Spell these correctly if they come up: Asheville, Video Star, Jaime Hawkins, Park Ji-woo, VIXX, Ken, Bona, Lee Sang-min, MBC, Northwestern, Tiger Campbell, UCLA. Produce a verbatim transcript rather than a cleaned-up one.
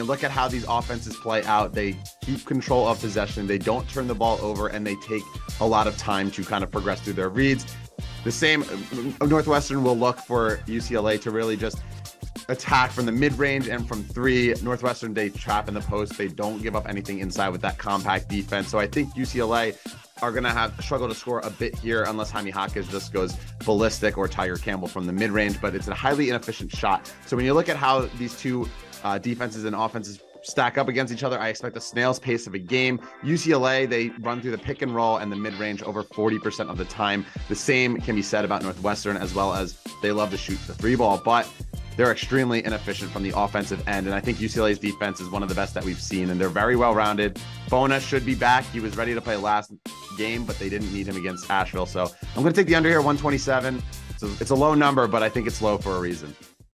you look at how these offenses play out, they keep control of possession, they don't turn the ball over, and they take a lot of time to kind of progress through their reads. The same, Northwestern will look for U C L A to really just attack from the mid-range and from three. Northwestern, they trap in the post. They don't give up anything inside with that compact defense. So I think U C L A are going to have struggle to score a bit here unless Jaime Hawkins just goes ballistic or Tiger Campbell from the mid-range, but it's a highly inefficient shot. So when you look at how these two uh, defenses and offenses stack up against each other, I expect a snail's pace of a game. U C L A, they run through the pick and roll and the mid-range over forty percent of the time. The same can be said about Northwestern, as well as they love to shoot the three ball, but they're extremely inefficient from the offensive end. And I think U C L A's defense is one of the best that we've seen, and they're very well-rounded. Bona should be back. He was ready to play last game, but they didn't need him against Asheville. So I'm going to take the under here, one twenty-seven. So it's a low number, but I think it's low for a reason.